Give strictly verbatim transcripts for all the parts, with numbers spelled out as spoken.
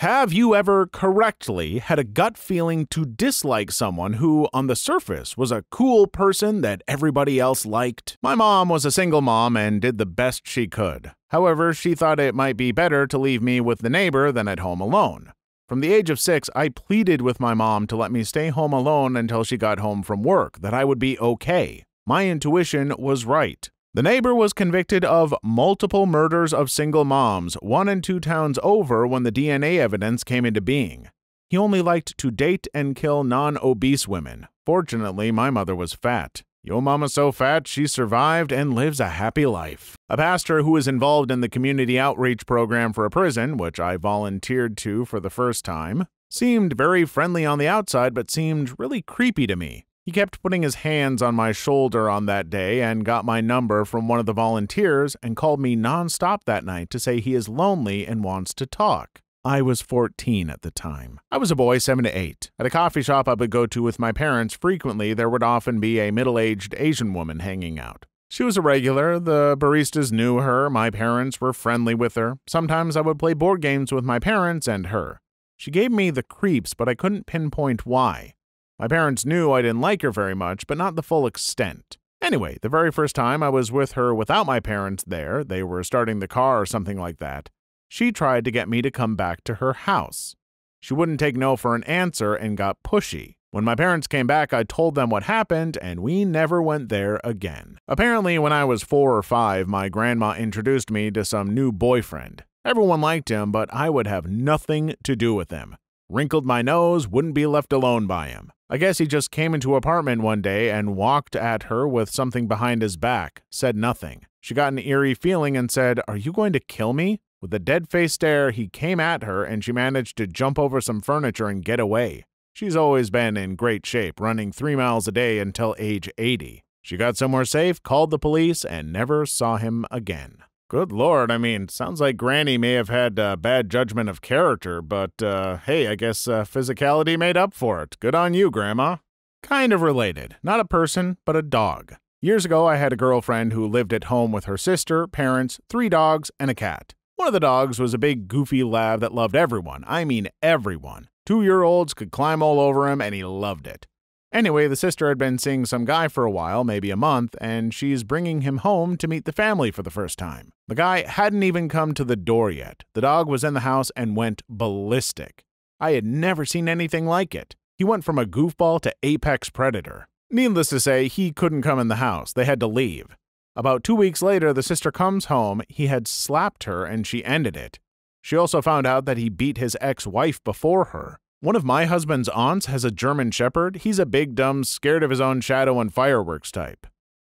Have you ever correctly had a gut feeling to dislike someone who, on the surface, was a cool person that everybody else liked? My mom was a single mom and did the best she could. However, she thought it might be better to leave me with the neighbor than at home alone. From the age of six, I pleaded with my mom to let me stay home alone until she got home from work, that I would be okay. My intuition was right. The neighbor was convicted of multiple murders of single moms, one and two towns over when the D N A evidence came into being. He only liked to date and kill non-obese women. Fortunately, my mother was fat. Yo mama's so fat, she survived and lives a happy life. A pastor who was involved in the community outreach program for a prison, which I volunteered to for the first time, seemed very friendly on the outside but seemed really creepy to me. He kept putting his hands on my shoulder on that day and got my number from one of the volunteers and called me nonstop that night to say he is lonely and wants to talk. I was fourteen at the time. I was a boy seven to eight. At a coffee shop I would go to with my parents frequently, there would often be a middle-aged Asian woman hanging out. She was a regular, the baristas knew her, my parents were friendly with her. Sometimes I would play board games with my parents and her. She gave me the creeps, but I couldn't pinpoint why. My parents knew I didn't like her very much, but not the full extent. Anyway, the very first time I was with her without my parents there, they were starting the car or something like that, she tried to get me to come back to her house. She wouldn't take no for an answer and got pushy. When my parents came back, I told them what happened, and we never went there again. Apparently, when I was four or five, my grandma introduced me to some new boyfriend. Everyone liked him, but I would have nothing to do with him. Wrinkled my nose, wouldn't be left alone by him. I guess he just came into her apartment one day and walked at her with something behind his back, said nothing. She got an eerie feeling and said, "Are you going to kill me?" With a dead-faced stare, he came at her and she managed to jump over some furniture and get away. She's always been in great shape, running three miles a day until age eighty. She got somewhere safe, called the police, and never saw him again. Good Lord, I mean, sounds like Granny may have had uh, bad judgment of character, but, uh, hey, I guess uh, physicality made up for it. Good on you, Grandma. Kind of related. Not a person, but a dog. Years ago, I had a girlfriend who lived at home with her sister, parents, three dogs, and a cat. One of the dogs was a big, goofy lab that loved everyone. I mean everyone. Two-year-olds could climb all over him, and he loved it. Anyway, the sister had been seeing some guy for a while, maybe a month, and she's bringing him home to meet the family for the first time. The guy hadn't even come to the door yet. The dog was in the house and went ballistic. I had never seen anything like it. He went from a goofball to apex predator. Needless to say, he couldn't come in the house. They had to leave. About two weeks later, the sister comes home. He had slapped her, and she ended it. She also found out that he beat his ex-wife before her. One of my husband's aunts has a German Shepherd. He's a big, dumb, scared of his own shadow and fireworks type.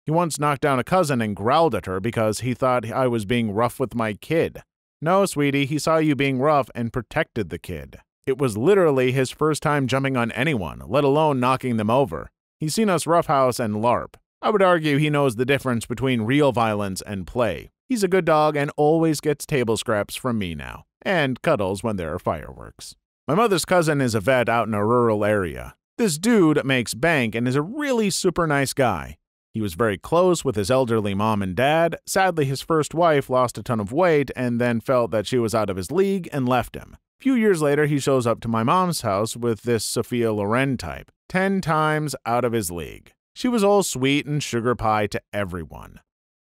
He once knocked down a cousin and growled at her because he thought I was being rough with my kid. No, sweetie, he saw you being rough and protected the kid. It was literally his first time jumping on anyone, let alone knocking them over. He's seen us roughhouse and LARP. I would argue he knows the difference between real violence and play. He's a good dog and always gets table scraps from me now, and cuddles when there are fireworks. My mother's cousin is a vet out in a rural area. This dude makes bank and is a really super nice guy. He was very close with his elderly mom and dad. Sadly, his first wife lost a ton of weight and then felt that she was out of his league and left him. A few years later, he shows up to my mom's house with this Sophia Loren type, ten times out of his league. She was all sweet and sugar pie to everyone.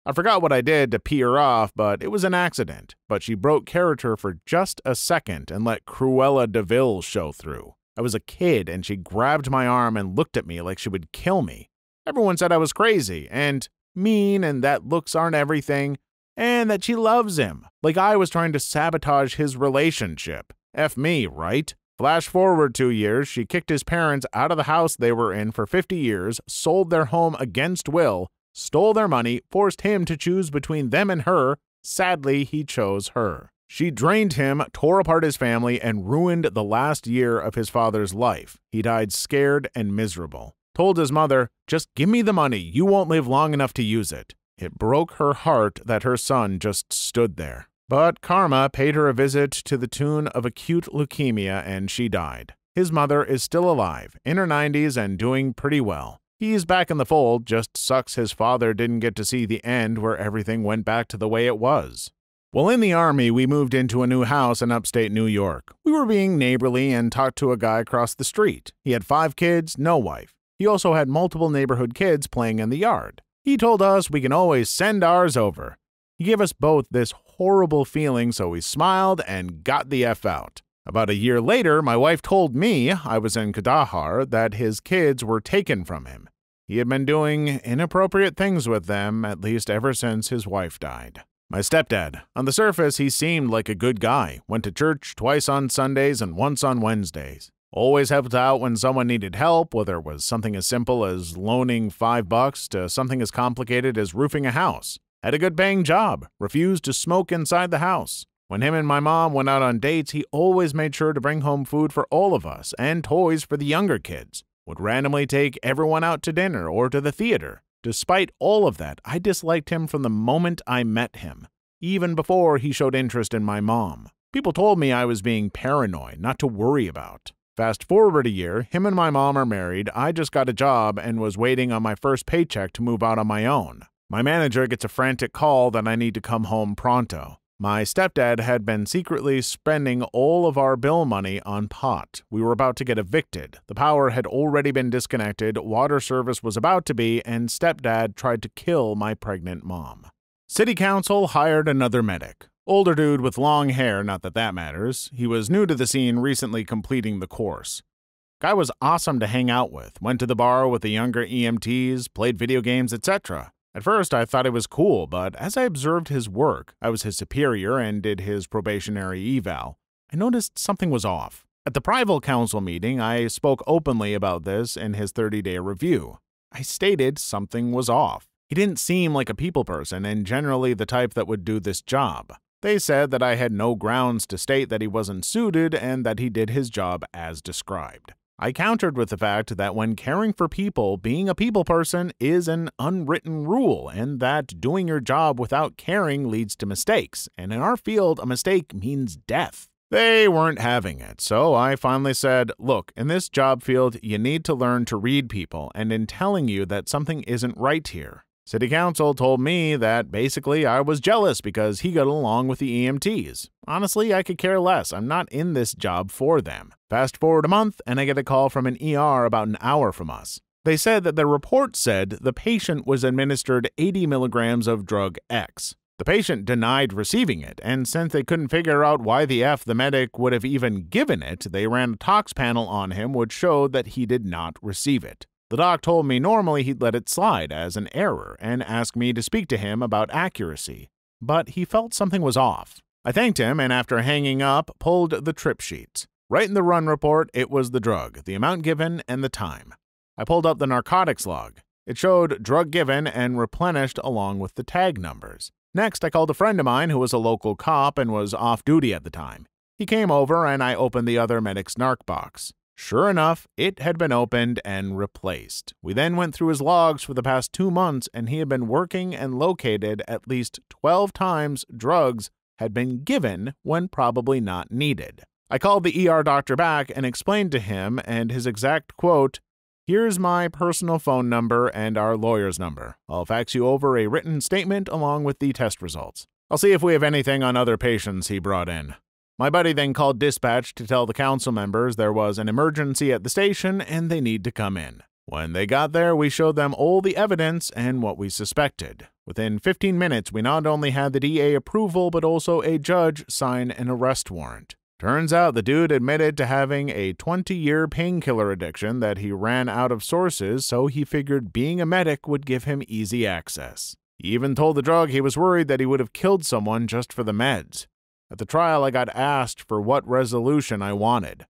I forgot what I did to pee her off, but it was an accident. But she broke character for just a second and let Cruella de Vil show through. I was a kid, and she grabbed my arm and looked at me like she would kill me. Everyone said I was crazy and mean and that looks aren't everything and that she loves him. Like I was trying to sabotage his relationship. F me, right? Flash forward two years, she kicked his parents out of the house they were in for fifty years, sold their home against will, stole their money, forced him to choose between them and her. Sadly, he chose her. She drained him, tore apart his family, and ruined the last year of his father's life. He died scared and miserable. Told his mother, "Just give me the money. You won't live long enough to use it." It broke her heart that her son just stood there. But karma paid her a visit to the tune of acute leukemia, and she died. His mother is still alive, in her nineties and doing pretty well. He's back in the fold, just sucks his father didn't get to see the end where everything went back to the way it was. While in the Army, we moved into a new house in upstate New York. We were being neighborly and talked to a guy across the street. He had five kids, no wife. He also had multiple neighborhood kids playing in the yard. He told us we can always send ours over. He gave us both this horrible feeling, so we smiled and got the F out. About a year later, my wife told me, I was in Kandahar, that his kids were taken from him. He had been doing inappropriate things with them, at least ever since his wife died. My stepdad. On the surface, he seemed like a good guy. Went to church twice on Sundays and once on Wednesdays. Always helped out when someone needed help, whether it was something as simple as loaning five bucks to something as complicated as roofing a house. Had a good-paying job. Refused to smoke inside the house. When him and my mom went out on dates, he always made sure to bring home food for all of us and toys for the younger kids. Would randomly take everyone out to dinner or to the theater. Despite all of that, I disliked him from the moment I met him, even before he showed interest in my mom. People told me I was being paranoid, not to worry about. Fast forward a year, him and my mom are married, I just got a job and was waiting on my first paycheck to move out on my own. My manager gets a frantic call that I need to come home pronto. My stepdad had been secretly spending all of our bill money on pot. We were about to get evicted. The power had already been disconnected, water service was about to be, and stepdad tried to kill my pregnant mom. City Council hired another medic. Older dude with long hair, not that that matters. He was new to the scene, recently completing the course. Guy was awesome to hang out with. Went to the bar with the younger E M Ts, played video games, et cetera. At first, I thought it was cool, but as I observed his work, I was his superior and did his probationary eval, I noticed something was off. At the Prival Council meeting, I spoke openly about this in his thirty-day review. I stated something was off. He didn't seem like a people person and generally the type that would do this job. They said that I had no grounds to state that he wasn't suited and that he did his job as described. I countered with the fact that when caring for people, being a people person is an unwritten rule, and that doing your job without caring leads to mistakes, and in our field, a mistake means death. They weren't having it, so I finally said, look, in this job field, you need to learn to read people, and in telling you that something isn't right here. City Council told me that basically I was jealous because he got along with the E M Ts. Honestly, I could care less. I'm not in this job for them. Fast forward a month, and I get a call from an E R about an hour from us. They said that the report said the patient was administered eighty milligrams of drug X. The patient denied receiving it, and since they couldn't figure out why the F the medic would have even given it, they ran a tox panel on him which showed that he did not receive it. The doc told me normally he'd let it slide as an error and asked me to speak to him about accuracy, but he felt something was off. I thanked him and after hanging up, pulled the trip sheets. Right in the run report, it was the drug, the amount given, and the time. I pulled up the narcotics log. It showed drug given and replenished along with the tag numbers. Next, I called a friend of mine who was a local cop and was off duty at the time. He came over and I opened the other medic's narc box. Sure enough, it had been opened and replaced. We then went through his logs for the past two months and he had been working and located at least twelve times drugs had been given when probably not needed. I called the E R doctor back and explained to him and his exact quote, "Here's my personal phone number and our lawyer's number. I'll fax you over a written statement along with the test results. I'll see if we have anything on other patients he brought in." My buddy then called dispatch to tell the council members there was an emergency at the station and they need to come in. When they got there, we showed them all the evidence and what we suspected. Within fifteen minutes, we not only had the D A approval, but also a judge sign an arrest warrant. Turns out the dude admitted to having a twenty-year painkiller addiction that he ran out of sources, so he figured being a medic would give him easy access. He even told the drug he was worried that he would have killed someone just for the meds. At the trial, I got asked for what resolution I wanted.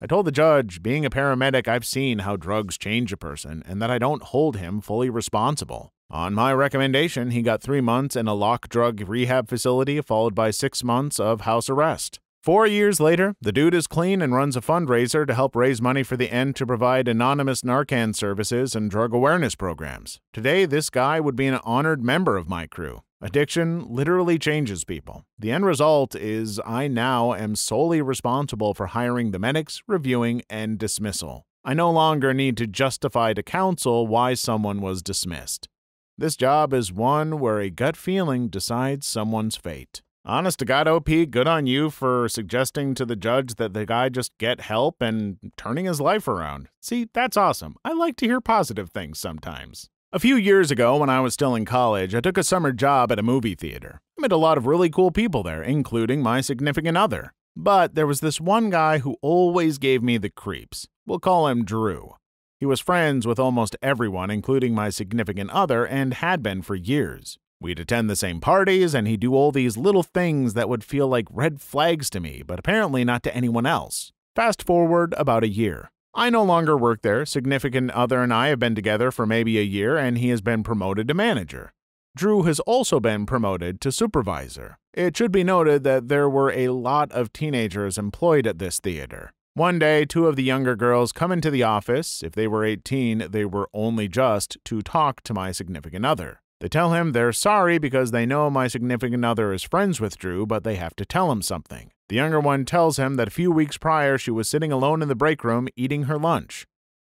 I told the judge, being a paramedic, I've seen how drugs change a person and that I don't hold him fully responsible. On my recommendation, he got three months in a lock drug rehab facility, followed by six months of house arrest. Four years later, the dude is clean and runs a fundraiser to help raise money for the End to provide anonymous Narcan services and drug awareness programs. Today, this guy would be an honored member of my crew. Addiction literally changes people. The end result is I now am solely responsible for hiring the medics, reviewing, and dismissal. I no longer need to justify to counsel why someone was dismissed. This job is one where a gut feeling decides someone's fate. honest to God, O P, good on you for suggesting to the judge that the guy just get help and turning his life around. See, that's awesome. I like to hear positive things sometimes. A few years ago, when I was still in college, I took a summer job at a movie theater. I met a lot of really cool people there, including my significant other. But there was this one guy who always gave me the creeps. We'll call him Drew. He was friends with almost everyone, including my significant other, and had been for years. We'd attend the same parties, and he'd do all these little things that would feel like red flags to me, but apparently not to anyone else. Fast forward about a year. I no longer work there. Significant other and I have been together for maybe a year, and he has been promoted to manager. Drew has also been promoted to supervisor. It should be noted that there were a lot of teenagers employed at this theater. One day, two of the younger girls come into the office. If they were eighteen, they were only just to talk to my significant other. They tell him they're sorry because they know my significant other is friends with Drew, but they have to tell him something. The younger one tells him that a few weeks prior she was sitting alone in the break room eating her lunch.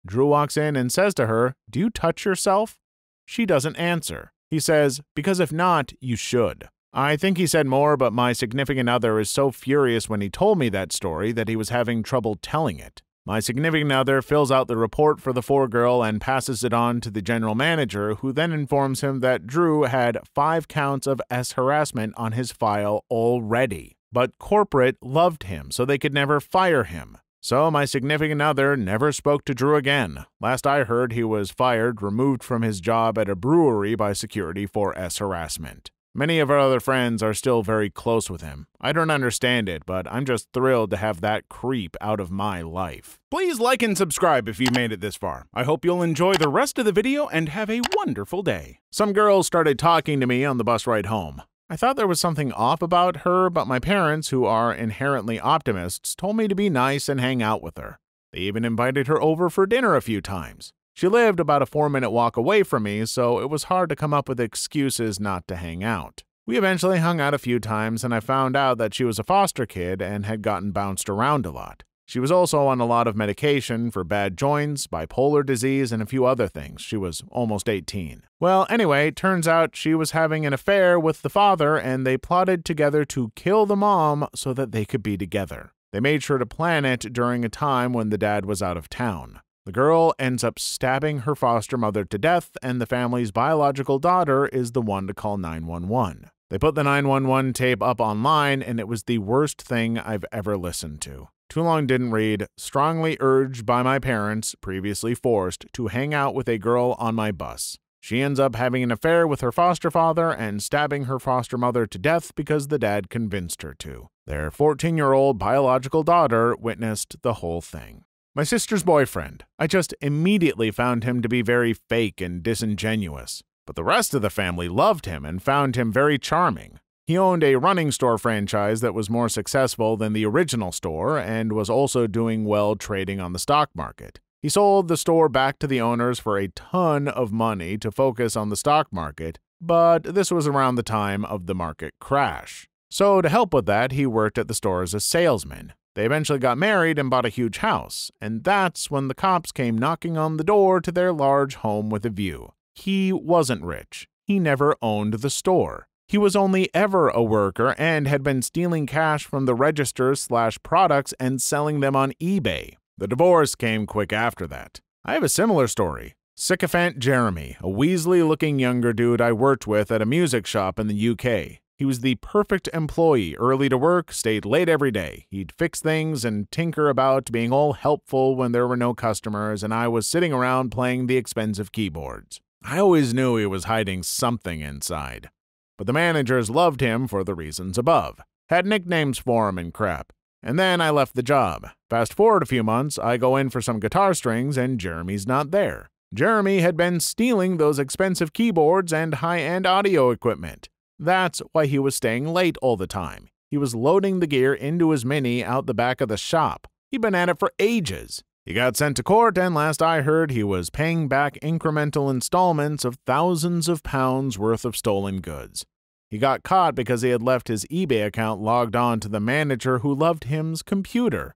Drew walks in and says to her, "Do you touch yourself?" She doesn't answer. He says, "Because if not, you should." I think he said more, but my significant other is so furious when he told me that story that he was having trouble telling it. My significant other fills out the report for the foregirl and passes it on to the general manager, who then informs him that Drew had five counts of S harassment on his file already. But corporate loved him, so they could never fire him. So my significant other never spoke to Drew again. Last I heard, he was fired, removed from his job at a brewery by security for S harassment. Many of our other friends are still very close with him. I don't understand it, but I'm just thrilled to have that creep out of my life. Please like and subscribe if you made it this far. I hope you'll enjoy the rest of the video and have a wonderful day. Some girls started talking to me on the bus ride home. I thought there was something off about her, but my parents, who are inherently optimists, told me to be nice and hang out with her. They even invited her over for dinner a few times. She lived about a four-minute walk away from me, so it was hard to come up with excuses not to hang out. We eventually hung out a few times, and I found out that she was a foster kid and had gotten bounced around a lot. She was also on a lot of medication for bad joints, bipolar disease, and a few other things. She was almost eighteen. Well, anyway, turns out she was having an affair with the father, and they plotted together to kill the mom so that they could be together. They made sure to plan it during a time when the dad was out of town. The girl ends up stabbing her foster mother to death, and the family's biological daughter is the one to call nine one one. They put the nine one one tape up online, and it was the worst thing I've ever listened to. Too long didn't read, strongly urged by my parents, previously forced, to hang out with a girl on my bus. She ends up having an affair with her foster father and stabbing her foster mother to death because the dad convinced her to. Their fourteen-year-old biological daughter witnessed the whole thing. My sister's boyfriend. I just immediately found him to be very fake and disingenuous. But the rest of the family loved him and found him very charming. He owned a running store franchise that was more successful than the original store and was also doing well trading on the stock market. He sold the store back to the owners for a ton of money to focus on the stock market, but this was around the time of the market crash. So to help with that, he worked at the store as a salesman. They eventually got married and bought a huge house, and that's when the cops came knocking on the door to their large home with a view. He wasn't rich. He never owned the store. He was only ever a worker and had been stealing cash from the registers slash products and selling them on eBay. The divorce came quick after that. I have a similar story. Sycophant Jeremy, a Weasley-looking younger dude I worked with at a music shop in the U K. He was the perfect employee, early to work, stayed late every day. He'd fix things and tinker about, being all helpful when there were no customers, and I was sitting around playing the expensive keyboards. I always knew he was hiding something inside. But the managers loved him for the reasons above. Had nicknames for him and crap. And then I left the job. Fast forward a few months, I go in for some guitar strings, and Jeremy's not there. Jeremy had been stealing those expensive keyboards and high-end audio equipment. That's why he was staying late all the time. He was loading the gear into his Mini out the back of the shop. He'd been at it for ages. He got sent to court, and last I heard, he was paying back incremental installments of thousands of pounds worth of stolen goods. He got caught because he had left his eBay account logged on to the manager who loved him's computer.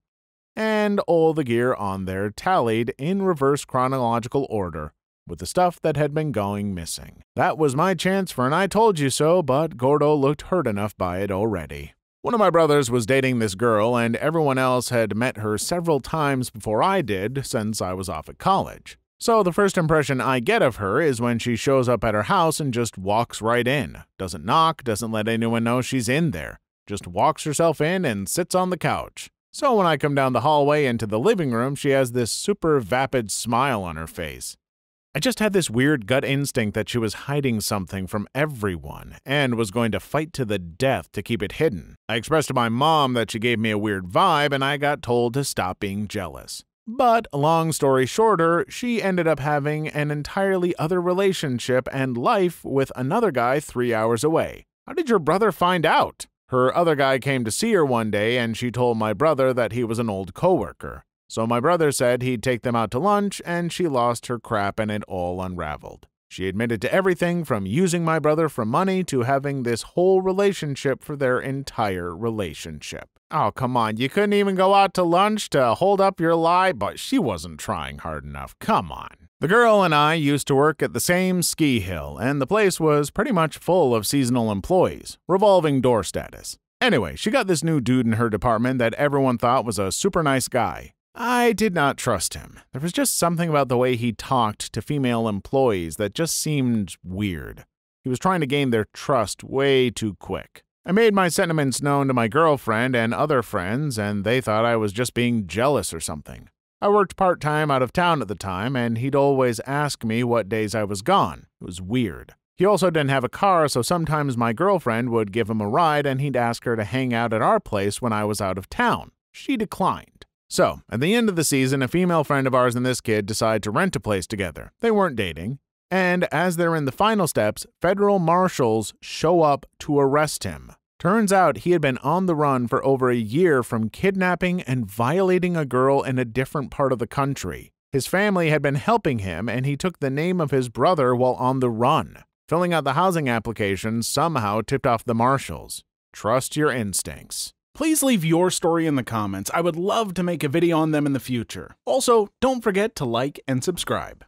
And all the gear on there tallied in reverse chronological order, with the stuff that had been going missing. That was my chance for an I told you so, but Gordo looked hurt enough by it already. One of my brothers was dating this girl, and everyone else had met her several times before I did since I was off at college. So the first impression I get of her is when she shows up at her house and just walks right in. Doesn't knock, doesn't let anyone know she's in there. Just walks herself in and sits on the couch. So when I come down the hallway into the living room, she has this super vapid smile on her face. I just had this weird gut instinct that she was hiding something from everyone and was going to fight to the death to keep it hidden. I expressed to my mom that she gave me a weird vibe, and I got told to stop being jealous. But, long story shorter, she ended up having an entirely other relationship and life with another guy three hours away. How did your brother find out? Her other guy came to see her one day, and she told my brother that he was an old coworker. So my brother said he'd take them out to lunch, and she lost her crap and it all unraveled. She admitted to everything from using my brother for money to having this whole relationship for their entire relationship. Oh, come on, you couldn't even go out to lunch to hold up your lie, but she wasn't trying hard enough, come on. The girl and I used to work at the same ski hill, and the place was pretty much full of seasonal employees, revolving door status. Anyway, she got this new dude in her department that everyone thought was a super nice guy. I did not trust him. There was just something about the way he talked to female employees that just seemed weird. He was trying to gain their trust way too quick. I made my sentiments known to my girlfriend and other friends, and they thought I was just being jealous or something. I worked part-time out of town at the time, and he'd always ask me what days I was gone. It was weird. He also didn't have a car, so sometimes my girlfriend would give him a ride, and he'd ask her to hang out at our place when I was out of town. She declined. So, at the end of the season, a female friend of ours and this kid decide to rent a place together. They weren't dating. And as they're in the final steps, federal marshals show up to arrest him. Turns out he had been on the run for over a year from kidnapping and violating a girl in a different part of the country. His family had been helping him, and he took the name of his brother while on the run. Filling out the housing application somehow tipped off the marshals. Trust your instincts. Please leave your story in the comments. I would love to make a video on them in the future. Also, don't forget to like and subscribe.